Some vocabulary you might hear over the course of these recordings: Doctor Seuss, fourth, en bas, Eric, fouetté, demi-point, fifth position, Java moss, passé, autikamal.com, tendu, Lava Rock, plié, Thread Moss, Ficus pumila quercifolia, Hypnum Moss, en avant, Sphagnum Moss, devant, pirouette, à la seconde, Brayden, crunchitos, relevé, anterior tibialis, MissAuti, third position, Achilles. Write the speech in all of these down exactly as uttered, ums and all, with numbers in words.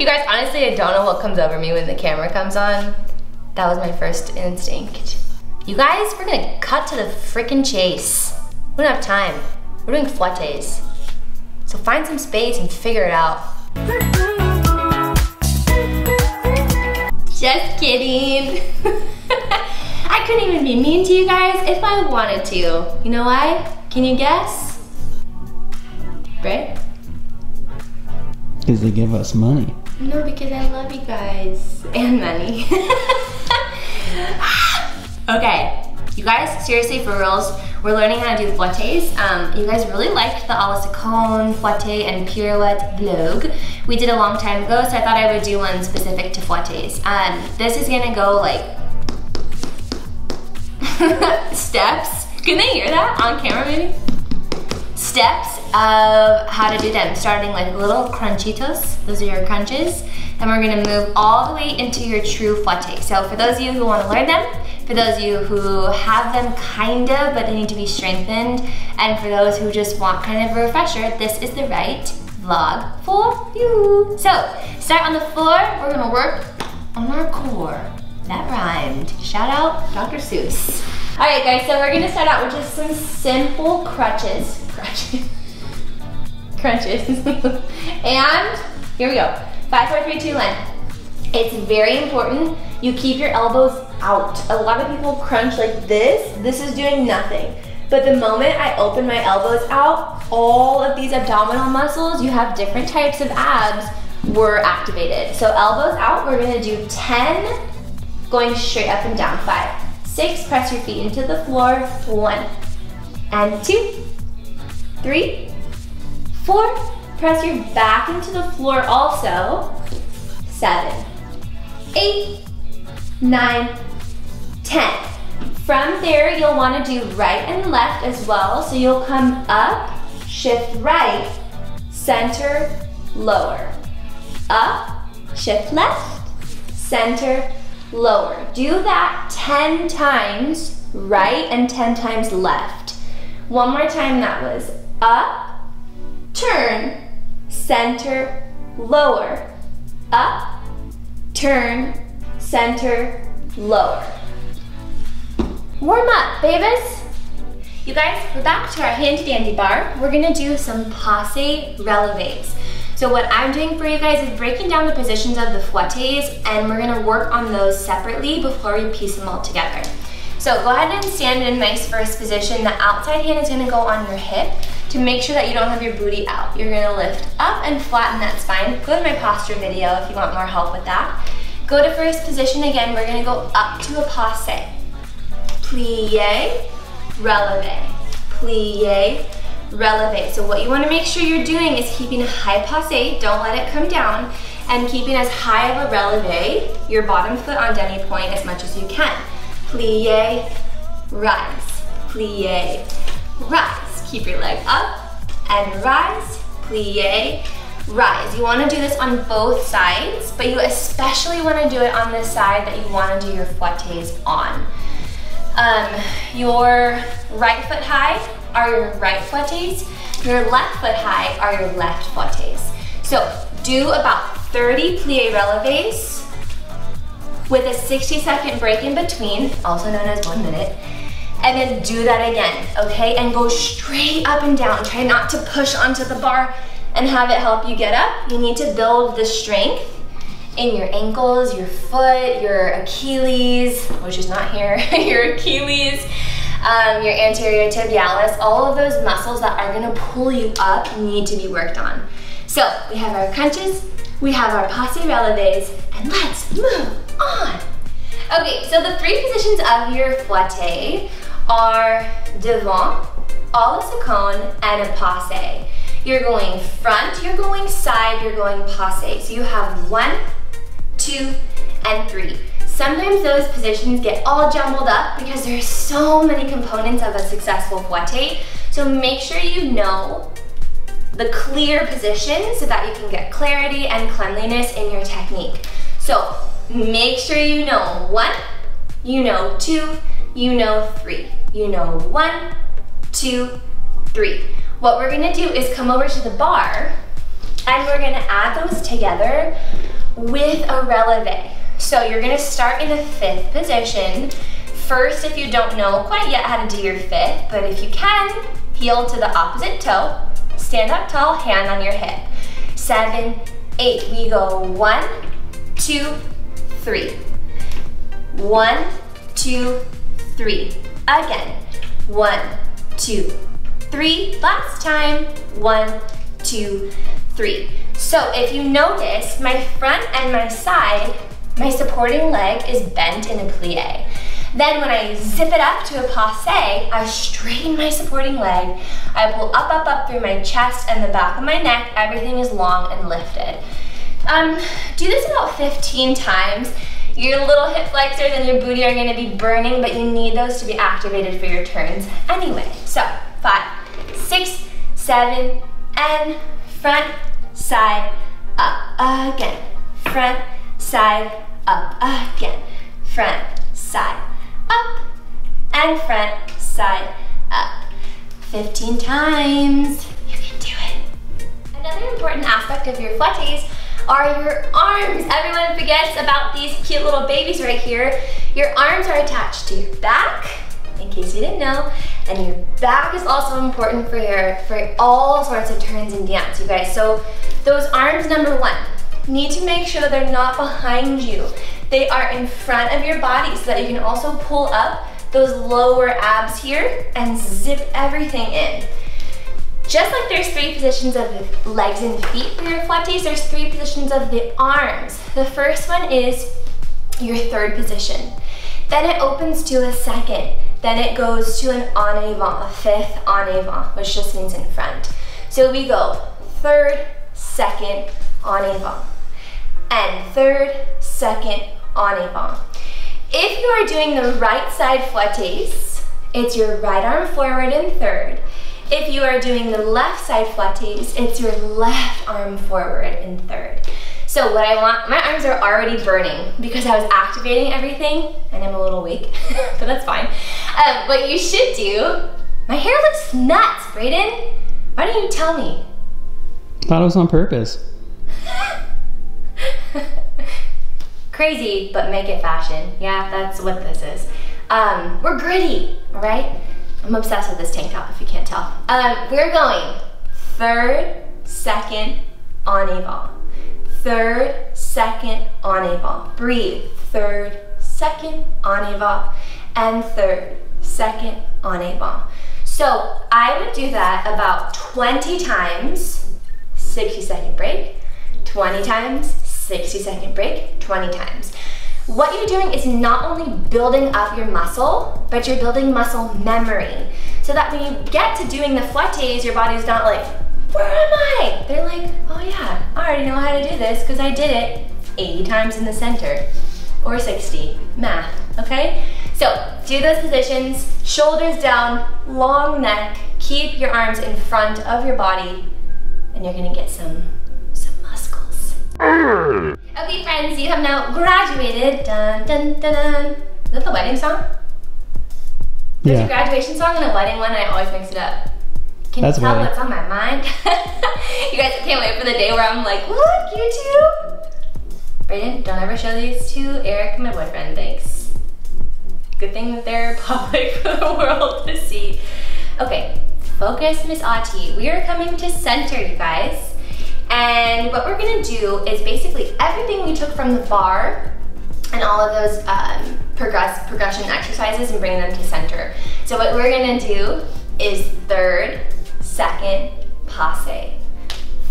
You guys, honestly, I don't know what comes over me when the camera comes on. That was my first instinct. You guys, we're gonna cut to the freaking chase. We don't have time. We're doing fouettés. So find some space and figure it out. Just kidding. I couldn't even be mean to you guys if I wanted to. You know why? Can you guess? Bray? Because they give us money. No, because I love you guys. And money. Okay, you guys, seriously, for reals, we're learning how to do fouettés. Um, you guys really liked the à la seconde, fouetté, and pirouette vlog we did a long time ago, so I thought I would do one specific to fouettés. Um, this is gonna go like steps. Can they hear that on camera, maybe? Steps of how to do them, starting like little crunchitos. Those are your crunches, and we're gonna move all the way into your true fouetté. So for those of you who want to learn them. For those of you who have them kind of, but they need to be strengthened, and for those who just want kind of a refresher, this is the right vlog for you. So, start on the floor, we're gonna work on our core. That rhymed. Shout out Doctor Seuss. All right guys, so we're gonna start out with just some simple crutches. Crutches. Crunches. And here we go. Five, four, three, two, one. It's very important you keep your elbows out. A lot of people crunch like this. This is doing nothing. But the moment I open my elbows out, all of these abdominal muscles, you have different types of abs, were activated. So elbows out, we're gonna do ten, going straight up and down, five. Six, press your feet into the floor, one. And two, three, four. Press your back into the floor also, seven, eight, nine, ten. From there, you'll want to do right and left as well. So you'll come up, shift right, center, lower. Up, shift left, center, lower. Do that ten times right and ten times left. One more time, that was up, turn, center, lower. Up, turn, center, lower. Warm up, babies. You guys, we're back to our handy dandy bar. We're gonna do some passé relevés. So what I'm doing for you guys is breaking down the positions of the fouettés, and we're gonna work on those separately before we piece them all together. So go ahead and stand in a nice first position. The outside hand is gonna go on your hip to make sure that you don't have your booty out. You're gonna lift up and flatten that spine. Go to my posture video if you want more help with that. Go to first position again, we're gonna go up to a passé. Plié, relevé, plié, relevé. So what you wanna make sure you're doing is keeping a high passé, don't let it come down, and keeping as high of a relevé, your bottom foot on demi-point as much as you can. Plié, rise, plié, rise. Keep your leg up and rise, plié, rise. You want to do this on both sides, but you especially want to do it on the side that you want to do your fouettés on. Um, your right foot high are your right fouettés. Your left foot high are your left fouettés. So do about thirty plié relevés with a sixty second break in between, also known as one minute. And then do that again, okay? And go straight up and down. Try not to push onto the bar and have it help you get up. You need to build the strength in your ankles, your foot, your Achilles, which is not here, your Achilles, um, your anterior tibialis, all of those muscles that are gonna pull you up need to be worked on. So we have our crunches, we have our passé relevés, and let's move on. Okay, so the three positions of your fouetté are devant, à la seconde, and a passé. You're going front, you're going side, you're going passé. So you have one, two, and three. Sometimes those positions get all jumbled up because there's so many components of a successful fouetté. So make sure you know the clear position so that you can get clarity and cleanliness in your technique. So make sure you know one, you know two, you know three. You know one, two, three. What we're gonna do is come over to the bar and we're gonna add those together with a relevé. So you're gonna start in the fifth position. First, if you don't know quite yet how to do your fifth, but if you can, heel to the opposite toe, stand up tall, hand on your hip. Seven, eight, we go one, two, three. One, two, three. Again, one, two, three. Last time, one, two, three. So if you notice, my front and my side, my supporting leg is bent in a plié. Then when I zip it up to a passé, I straighten my supporting leg, I pull up, up, up through my chest and the back of my neck, everything is long and lifted. Um, do this about fifteen times. Your little hip flexors and your booty are gonna be burning, but you need those to be activated for your turns anyway. So, five, six, seven, and front, side, up, again. Front, side, up, again. Front, side, up, and front, side, up. fifteen times, you can do it. Another important aspect of your fouettés are your arms. Everyone forgets about these cute little babies right here. Your arms are attached to your back, in case you didn't know, and your back is also important for your for all sorts of turns in dance, you guys. So those arms, number one, need to make sure they're not behind you. They are in front of your body so that you can also pull up those lower abs here and zip everything in. Just like there's three positions of the legs and feet for your fouettés, there's three positions of the arms. The first one is your third position. Then it opens to a second. Then it goes to an en avant, a fifth en avant, which just means in front. So we go third, second, en avant, and third, second, en avant. If you are doing the right side fouettés, it's your right arm forward in third. If you are doing the left side fouettés, it's your left arm forward in third. So what I want, my arms are already burning because I was activating everything and I'm a little weak, but that's fine. Um, what you should do, my hair looks nuts, Brayden. Why didn't you tell me? I thought it was on purpose. Crazy, but make it fashion. Yeah, that's what this is. Um, we're gritty, all right? I'm obsessed with this tank top, if you can't tell. Um, we're going third, second, en avant. Third, second, en avant. Breathe. Third, second, en avant. And third, second, en avant. So I would do that about twenty times, sixty second break, twenty times, sixty second break, twenty times. What you're doing is not only building up your muscle, but you're building muscle memory. So that when you get to doing the fouettés, your body's not like, where am I? They're like, oh yeah, I already know how to do this because I did it eighty times in the center, or sixty, math, okay? So do those positions, shoulders down, long neck, keep your arms in front of your body, and you're gonna get some okay, friends, you have now graduated. Dun, dun, dun, dun. Is that the wedding song? There's yeah. a graduation song and a wedding one, and I always mix it up. Can That's you tell weird. what's on my mind? You guys can't wait for the day where I'm like, look, YouTube! Brayden, don't ever show these to Eric, my boyfriend, thanks. Good thing that they're public for the world to see. Okay, focus, MissAuti. We are coming to center, you guys. And what we're gonna do is basically everything we took from the bar and all of those um, progress, progression exercises and bring them to center. So what we're gonna do is third, second, passé.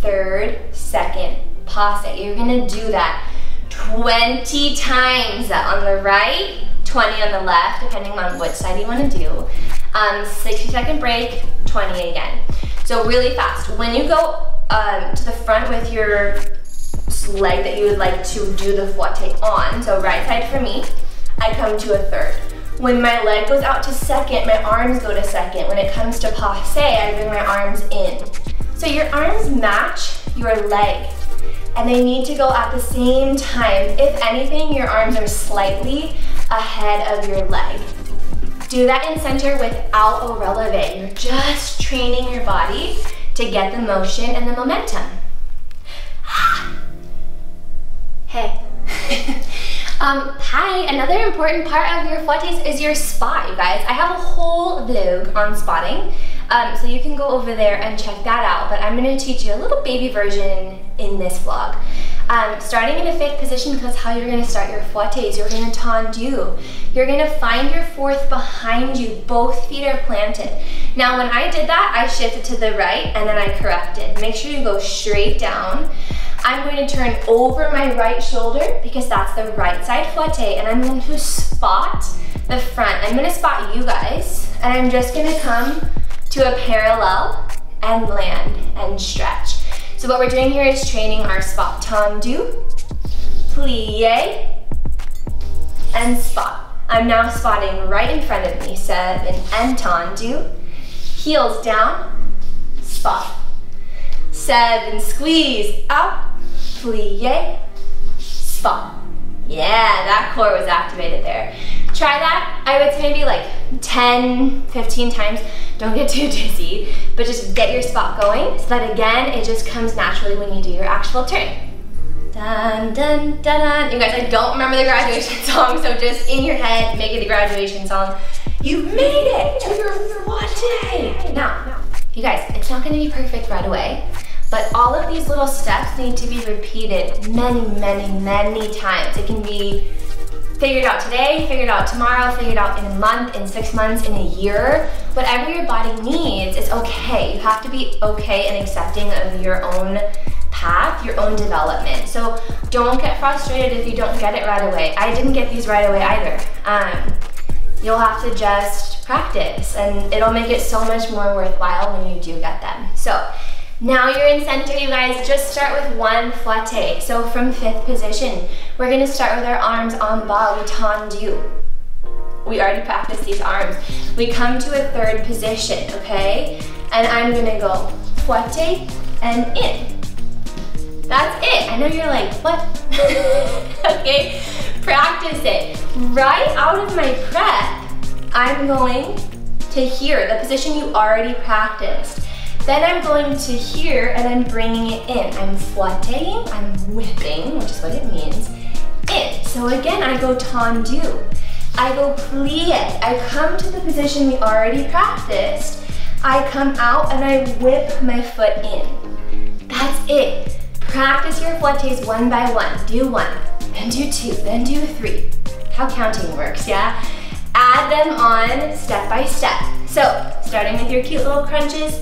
Third, second, passé. You're gonna do that twenty times on the right, twenty on the left, depending on which side you wanna do. Um, sixty second break, twenty again. So really fast. When you go Um, to the front with your leg that you would like to do the fouetté on, so right side for me, I come to a third. When my leg goes out to second, my arms go to second. When it comes to passé, I bring my arms in. So your arms match your leg, and they need to go at the same time. If anything, your arms are slightly ahead of your leg. Do that in center without a relevé. You're just training your body to get the motion and the momentum. Hey, Um, hi, another important part of your fouettes is your spot, you guys. I have a whole vlog on spotting, um, so you can go over there and check that out, but I'm gonna teach you a little baby version in this vlog. Um, starting in a fifth position, because how you're gonna start your fouettes, you're gonna tendu. You're gonna find your fourth behind you, both feet are planted. Now when I did that, I shifted to the right and then I corrected. Make sure you go straight down. I'm going to turn over my right shoulder because that's the right side fouetté, and I'm going to spot the front. I'm going to spot you guys, and I'm just going to come to a parallel and land and stretch. So what we're doing here is training our spot. Tendu, plié, and spot. I'm now spotting right in front of me. Seven and tendu, heels down, spot. Seven, squeeze, up, plié, spot. Yeah, that core was activated there. Try that, I would say maybe like ten, fifteen times. Don't get too dizzy, but just get your spot going so that again, it just comes naturally when you do your actual turn. Dun, dun, dun, dun. You guys, I don't remember the graduation song, so just in your head, make it the graduation song. You made it to your fouetté. Now, now, you guys, it's not gonna be perfect right away, but all of these little steps need to be repeated many, many, many times. It can be figured out today, figured out tomorrow, figured out in a month, in six months, in a year. Whatever your body needs, it's okay. You have to be okay and accepting of your own path, your own development. So don't get frustrated if you don't get it right away. I didn't get these right away either. Um, you'll have to just practice, and it'll make it so much more worthwhile when you do get them. So. Now you're in center, you guys. Just start with one fouetté. So from fifth position, we're gonna start with our arms en bas. We tendu. We already practiced these arms. We come to a third position, okay? And I'm gonna go fouetté and in. That's it. I know you're like, what? Okay, practice it. Right out of my prep, I'm going to here, the position you already practiced. Then I'm going to here and I'm bringing it in. I'm fouettéing, I'm whipping, which is what it means, in. So again, I go tendu, I go plié, I come to the position we already practiced, I come out and I whip my foot in. That's it. Practice your fouettes one by one. Do one, then do two, then do three. How counting works, yeah? Add them on step by step. So, starting with your cute little crunches,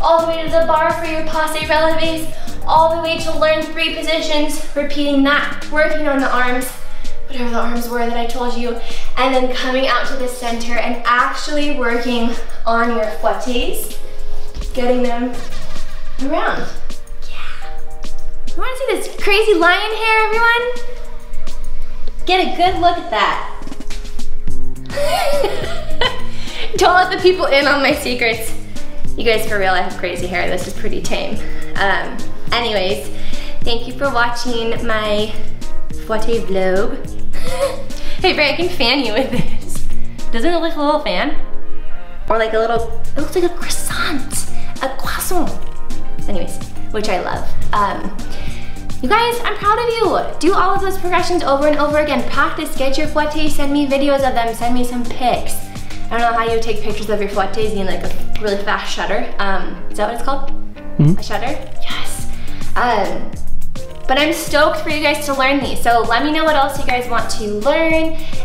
all the way to the bar for your passé relevés, all the way to learn three positions, repeating that, working on the arms, whatever the arms were that I told you, and then coming out to the center and actually working on your fouettes, getting them around. Yeah. You wanna see this crazy lion hair, everyone? Get a good look at that. Don't let the people in on my secrets. You guys, for real, I have crazy hair. This is pretty tame. Um, anyways, thank you for watching my fouetté vlog. Hey, Bray, I can fan you with this. Doesn't it look like a little fan? Or like a little, it looks like a croissant, a croissant. Anyways, which I love. Um, you guys, I'm proud of you. Do all of those progressions over and over again. Practice, get your fouetté, send me videos of them, send me some pics. I don't know how you take pictures of your fouettes in like a really fast shutter. Um, is that what it's called? Mm-hmm. A shutter? Yes. Um, but I'm stoked for you guys to learn these. So let me know what else you guys want to learn.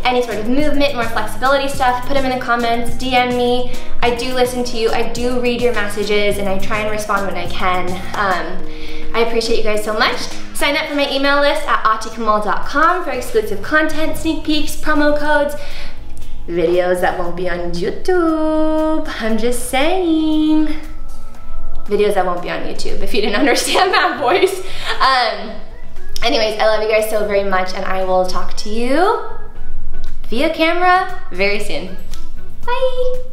Any sort of movement, more flexibility stuff, put them in the comments, D M me. I do listen to you, I do read your messages, and I try and respond when I can. Um, I appreciate you guys so much. Sign up for my email list at autikamal dot com for exclusive content, sneak peeks, promo codes, videos that won't be on YouTube. I'm just saying. Videos that won't be on YouTube, if you didn't understand that voice. Um, anyways, I love you guys so very much, and I will talk to you via camera very soon. Bye.